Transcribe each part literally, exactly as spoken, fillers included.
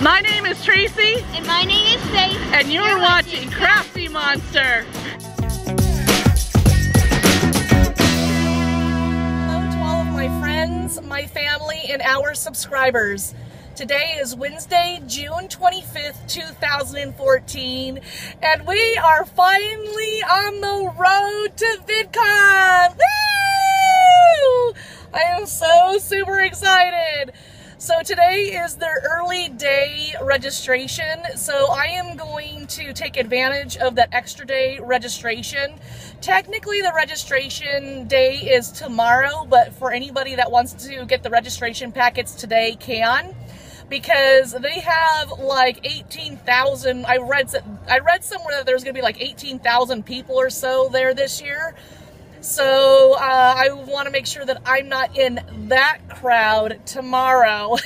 My name is Tracy. And my name is Faith. And you're, you're watching, watching Crafty Monster. Hello to all of my friends, my family, and our subscribers. Today is Wednesday, June twenty-fifth, two thousand fourteen, and we are finally on the road to VidCon! Woo! I am so super excited! So today is their early day registration, so I am going to take advantage of that extra day registration. Technically the registration day is tomorrow, but for anybody that wants to get the registration packets today can. Because they have like eighteen thousand, I read I read somewhere that there's going to be like eighteen thousand people or so there this year. So uh, I want to make sure that I'm not in that crowd tomorrow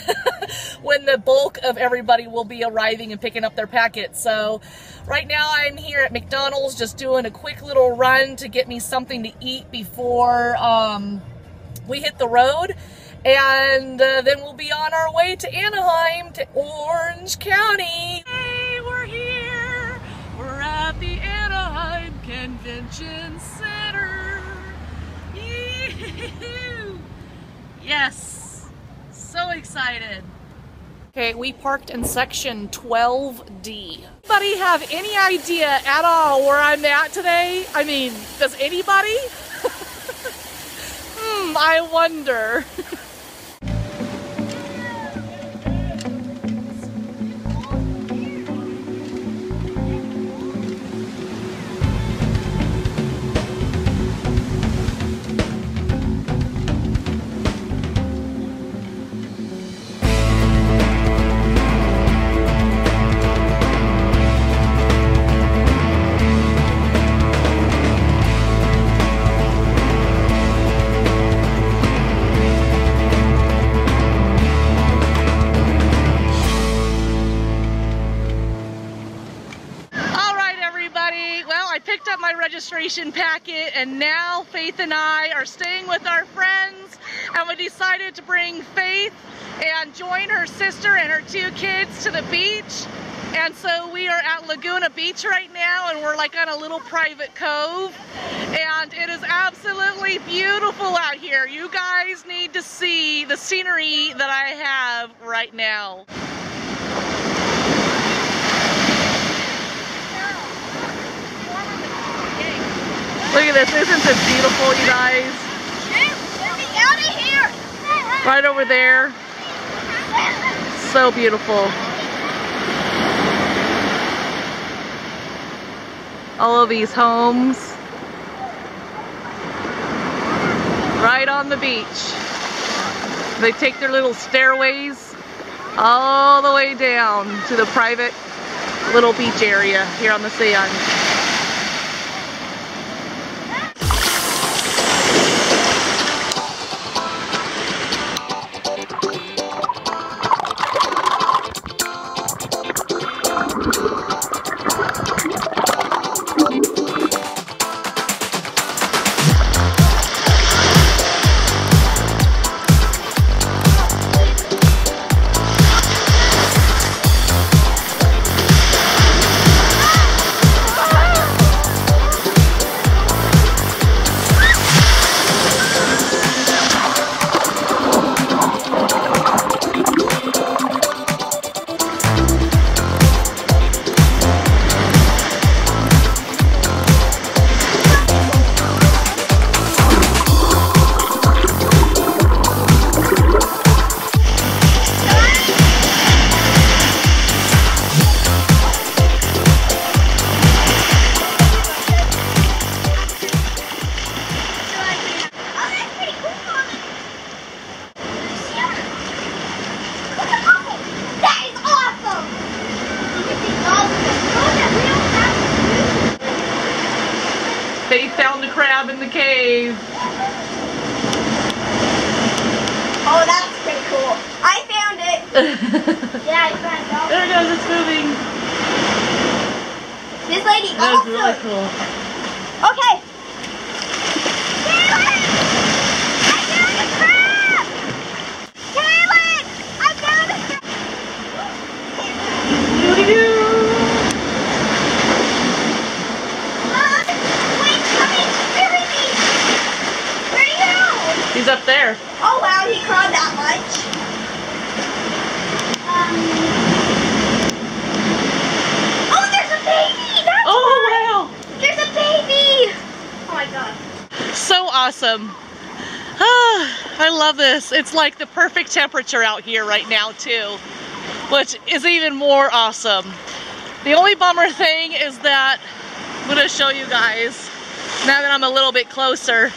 when the bulk of everybody will be arriving and picking up their packets. So right now I'm here at McDonald's just doing a quick little run to get me something to eat before um, we hit the road. And uh, then we'll be on our way to Anaheim, to Orange County. Hey, we're here. We're at the Anaheim Convention Center. Yee-hoo-hoo. Yes, so excited. Okay, we parked in section twelve D. Anybody have any idea at all where I'm at today? I mean, does anybody? Hmm, I wonder. Packet, and now Faith and I are staying with our friends, and we decided to bring Faith and join her sister and her two kids to the beach. And so we are at Laguna Beach right now, and we're like on a little private cove, and it is absolutely beautiful out here. You guys need to see the scenery that I have right now. Look at this, isn't this beautiful, you guys? Get me out of here! Right over there. So beautiful. All of these homes. Right on the beach. They take their little stairways all the way down to the private little beach area here on the sand. He's up there. Oh wow, he crawled that much. Um, oh, there's a baby! That's oh why. Wow! There's a baby! Oh my god. So awesome. Ah, I love this. It's like the perfect temperature out here right now too, which is even more awesome. The only bummer thing is that, I'm gonna show you guys, now that I'm a little bit closer,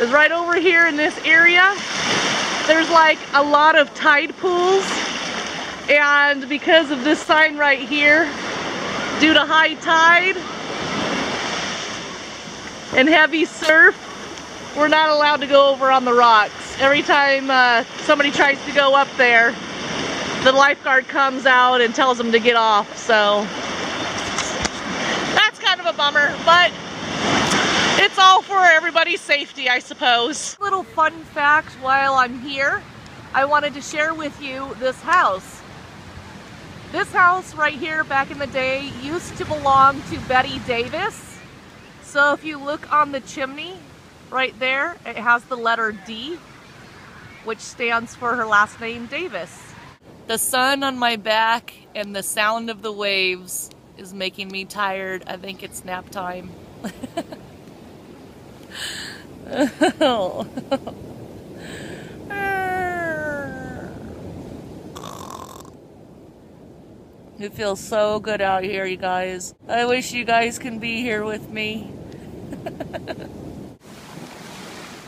is right over here in this area, there's like a lot of tide pools, and because of this sign right here, due to high tide and heavy surf, we're not allowed to go over on the rocks. Every time uh, somebody tries to go up there, the lifeguard comes out and tells them to get off, so that's kind of a bummer, but it's all for everybody's safety, I suppose. Little fun fact while I'm here, I wanted to share with you this house. This house right here back in the day used to belong to Betty Davis. So if you look on the chimney right there, it has the letter D, which stands for her last name, Davis. The sun on my back and the sound of the waves is making me tired. I think it's nap time. It feels so good out here, you guys. I wish you guys can be here with me.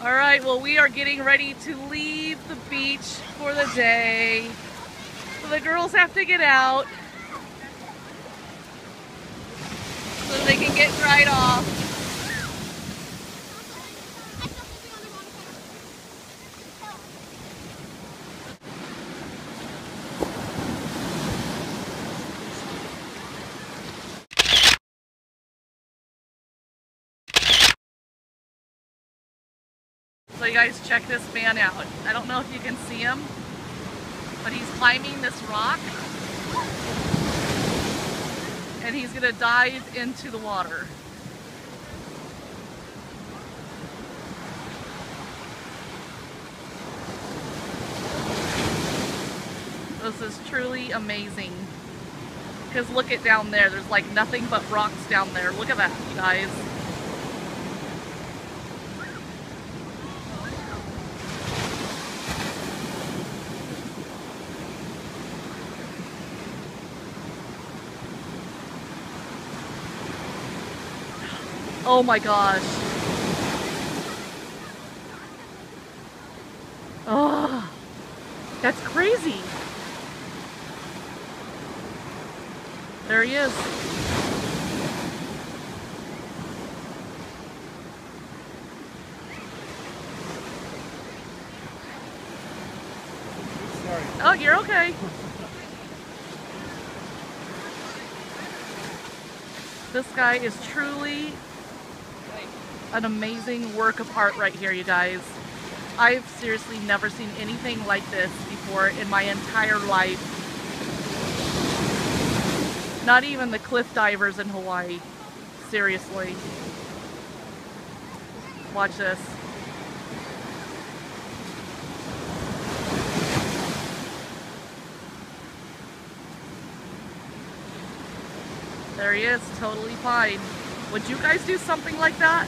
All right, well, we are getting ready to leave the beach for the day. So the girls have to get out so they can get dried off. So you guys, check this man out. I don't know if you can see him, but he's climbing this rock and he's gonna dive into the water. This is truly amazing. Because look at down there, there's like nothing but rocks down there. Look at that, you guys. Oh my gosh. Oh, that's crazy. There he is. Sorry. Oh, you're okay. This guy is truly an amazing work of art right here, you guys. I've seriously never seen anything like this before in my entire life. Not even the cliff divers in Hawaii. Seriously. Watch this. There he is, totally fine. Would you guys do something like that?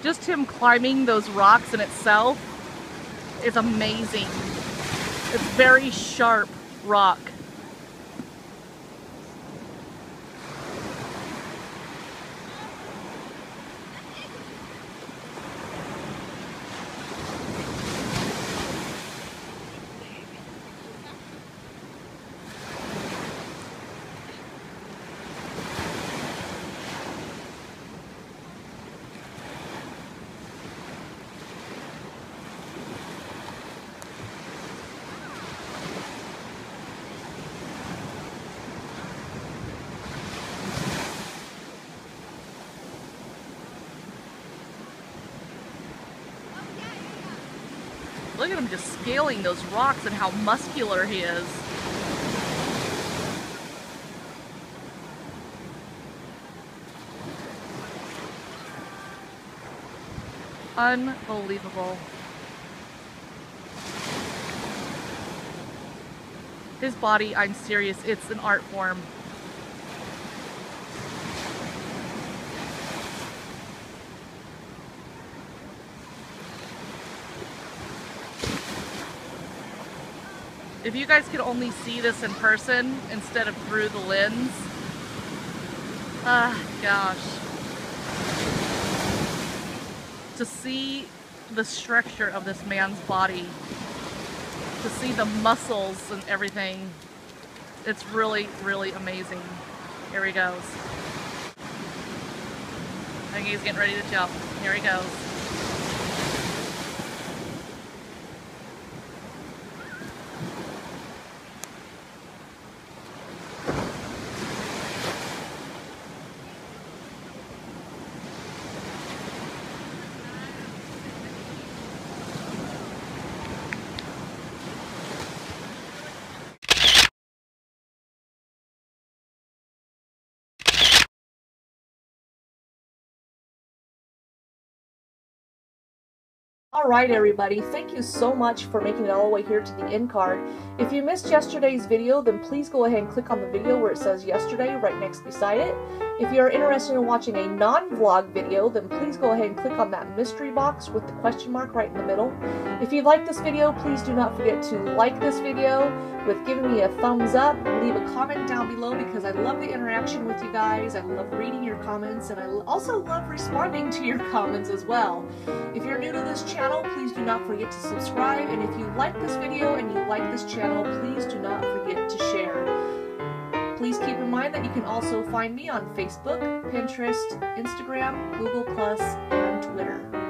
Just him climbing those rocks in itself is amazing. It's very sharp rock. look at him just scaling those rocks and how muscular he is. Unbelievable. His body, I'm serious, it's an art form. If you guys could only see this in person instead of through the lens. Ah, gosh. To see the structure of this man's body, to see the muscles and everything, it's really, really amazing. Here he goes. I think he's getting ready to jump. Here he goes. Alright everybody, thank you so much for making it all the way here to the end card. If you missed yesterday's video, then please go ahead and click on the video where it says yesterday right next beside it. If you are interested in watching a non-vlog video, then please go ahead and click on that mystery box with the question mark right in the middle. If you like this video, please do not forget to like this video with giving me a thumbs up. Leave a comment down below because I love the interaction with you guys. I love reading your comments and I also love responding to your comments as well. If you're new to this channel, Channel, please do not forget to subscribe, and if you like this video and you like this channel, please do not forget to share. Please keep in mind that you can also find me on Facebook, Pinterest, Instagram, Google Plus, and Twitter.